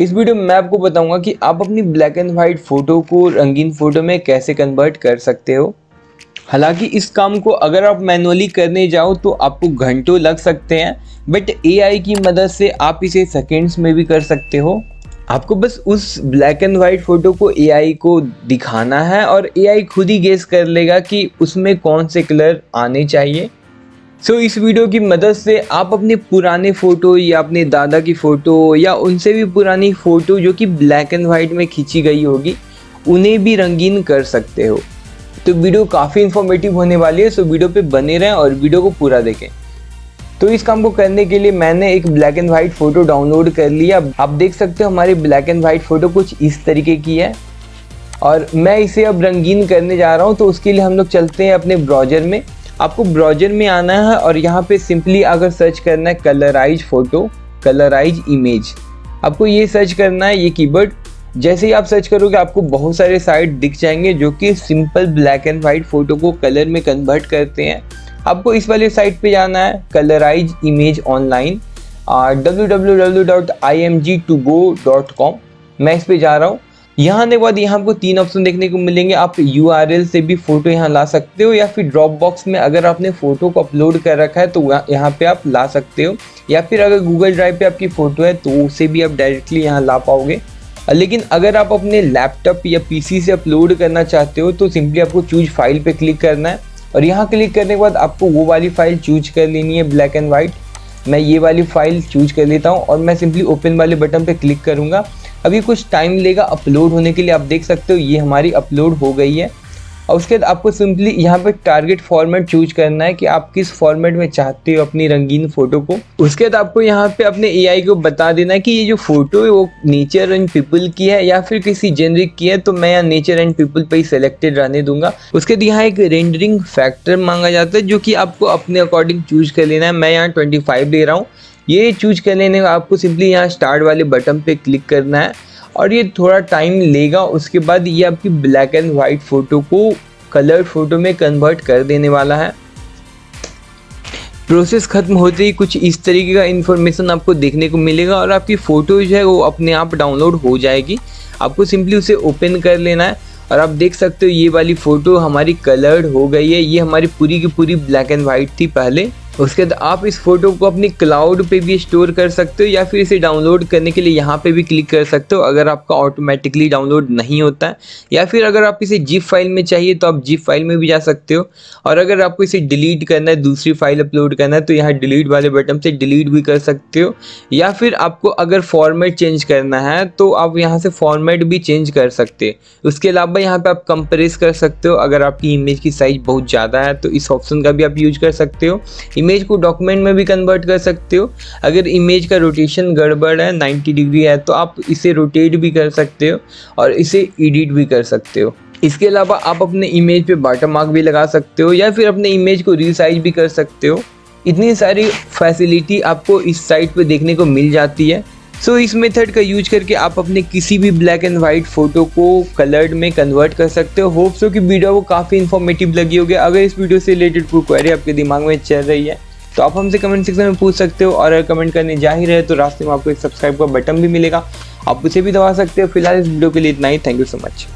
इस वीडियो में मैं आपको बताऊंगा कि आप अपनी ब्लैक एंड वाइट फ़ोटो को रंगीन फ़ोटो में कैसे कन्वर्ट कर सकते हो। हालांकि इस काम को अगर आप मैनुअली करने जाओ तो आपको घंटों लग सकते हैं, बट एआई की मदद से आप इसे सेकेंड्स में भी कर सकते हो। आपको बस उस ब्लैक एंड वाइट फ़ोटो को एआई को दिखाना है और एआई खुद ही गेस कर लेगा कि उसमें कौन से कलर आने चाहिए। सो इस वीडियो की मदद से आप अपने पुराने फ़ोटो या अपने दादा की फ़ोटो या उनसे भी पुरानी फ़ोटो जो कि ब्लैक एंड वाइट में खींची गई होगी उन्हें भी रंगीन कर सकते हो। तो वीडियो काफ़ी इन्फॉर्मेटिव होने वाली है, सो वीडियो पे बने रहें और वीडियो को पूरा देखें। तो इस काम को करने के लिए मैंने एक black and white photo download कर लिया। आप देख सकते हो हमारी ब्लैक एंड वाइट फ़ोटो कुछ इस तरीके की है और मैं इसे अब रंगीन करने जा रहा हूँ। तो उसके लिए हम लोग चलते हैं अपने ब्राउज़र में। आपको ब्राउज़र में आना है और यहाँ पे सिंपली अगर सर्च करना है कलराइज फ़ोटो, कलराइज इमेज, आपको ये सर्च करना है ये कीवर्ड। जैसे ही आप सर्च करोगे आपको बहुत सारे साइट दिख जाएंगे जो कि simple black and white photo को कलर में कन्वर्ट करते हैं। आपको इस वाले साइट पे जाना है कलराइज इमेज ऑनलाइन, www.img2go.com। मैं इस पर जा रहा हूँ। यहाँ आने के बाद यहाँ आपको तीन ऑप्शन देखने को मिलेंगे। आप URL से भी फ़ोटो यहाँ ला सकते हो या फिर ड्रॉप बॉक्स में अगर आपने फ़ोटो को अपलोड कर रखा है तो यहाँ पे आप ला सकते हो, या फिर अगर गूगल ड्राइव पे आपकी फ़ोटो है तो उसे भी आप डायरेक्टली यहाँ ला पाओगे। लेकिन अगर आप अपने लैपटॉप या PC से अपलोड करना चाहते हो तो सिंपली आपको चूज फाइल पर क्लिक करना है और यहाँ क्लिक करने के बाद आपको वो वाली फ़ाइल चूज कर लेनी है ब्लैक एंड वाइट। मैं ये वाली फ़ाइल चूज कर लेता हूँ और मैं सिंपली ओपन वाले बटन पर क्लिक करूँगा। अभी कुछ टाइम लेगा अपलोड होने के लिए। आप देख सकते हो ये हमारी अपलोड हो गई है और उसके बाद आपको सिंपली यहाँ पे टारगेट फॉर्मेट चूज करना है कि आप किस फॉर्मेट में चाहते हो अपनी रंगीन फ़ोटो को। उसके बाद आपको यहाँ पे अपने एआई को बता देना है कि ये जो फ़ोटो है वो नेचर एंड पीपल की है या फिर किसी जेनरिक की है, तो मैं यहाँ नेचर एंड पीपल पे ही सेलेक्टेड रहने दूंगा। उसके बाद यहाँ एक रेंडरिंग फैक्टर मांगा जाता है जो कि आपको अपने अकॉर्डिंग चूज कर लेना है। मैं यहाँ 25 दे रहा हूँ। ये चूज कर लेने का आपको सिंपली यहाँ स्टार्ट वाले बटन पे क्लिक करना है और ये थोड़ा टाइम लेगा। उसके बाद ये आपकी ब्लैक एंड वाइट फ़ोटो को कलर फ़ोटो में कन्वर्ट कर देने वाला है। प्रोसेस ख़त्म होते ही कुछ इस तरीके का इन्फॉर्मेशन आपको देखने को मिलेगा और आपकी फ़ोटो जो है वो अपने आप डाउनलोड हो जाएगी। आपको सिंपली उसे ओपन कर लेना है और आप देख सकते हो ये वाली फ़ोटो हमारी कलर्ड हो गई है। ये हमारी पूरी की पूरी ब्लैक एंड वाइट थी पहले। उसके बाद आप इस फ़ोटो को अपनी क्लाउड पे भी स्टोर कर सकते हो या फिर इसे डाउनलोड करने के लिए यहाँ पे भी क्लिक कर सकते हो अगर आपका ऑटोमेटिकली डाउनलोड नहीं होता है, या फिर अगर आप इसे जिप फाइल में चाहिए तो आप जिप फाइल में भी जा सकते हो। और अगर आपको इसे डिलीट करना है, दूसरी फाइल अपलोड करना है, तो यहाँ डिलीट वाले बटन से डिलीट भी कर सकते हो, या फिर आपको अगर फॉर्मेट चेंज करना है तो आप यहाँ से फॉर्मेट भी चेंज कर सकते हो। उसके अलावा यहाँ पर आप कंप्रेस कर सकते हो अगर आपकी इमेज की साइज़ बहुत ज़्यादा है तो इस ऑप्शन का भी आप यूज कर सकते हो। इमेज को डॉक्यूमेंट में भी कन्वर्ट कर सकते हो। अगर इमेज का रोटेशन गड़बड़ है, 90 डिग्री है, तो आप इसे रोटेट भी कर सकते हो और इसे एडिट भी कर सकते हो। इसके अलावा आप अपने इमेज पे वाटरमार्क भी लगा सकते हो या फिर अपने इमेज को रीसाइज भी कर सकते हो। इतनी सारी फैसिलिटी आपको इस साइट पे देखने को मिल जाती है। सो इस मेथड का यूज करके आप अपने किसी भी ब्लैक एंड वाइट फ़ोटो को कलर्ड में कन्वर्ट कर सकते हो। होप सो कि वीडियो को काफ़ी इन्फॉर्मेटिव लगी होगी। अगर इस वीडियो से रिलेटेड कोई क्वेरी आपके दिमाग में चल रही है तो आप हमसे कमेंट सेक्शन में पूछ सकते हो, और अगर कमेंट करने जा ही रहे तो रास्ते में आपको एक सब्सक्राइब का बटन भी मिलेगा, आप उसे भी दबा सकते हो। फिलहाल इस वीडियो के लिए इतना ही। Thank you so much.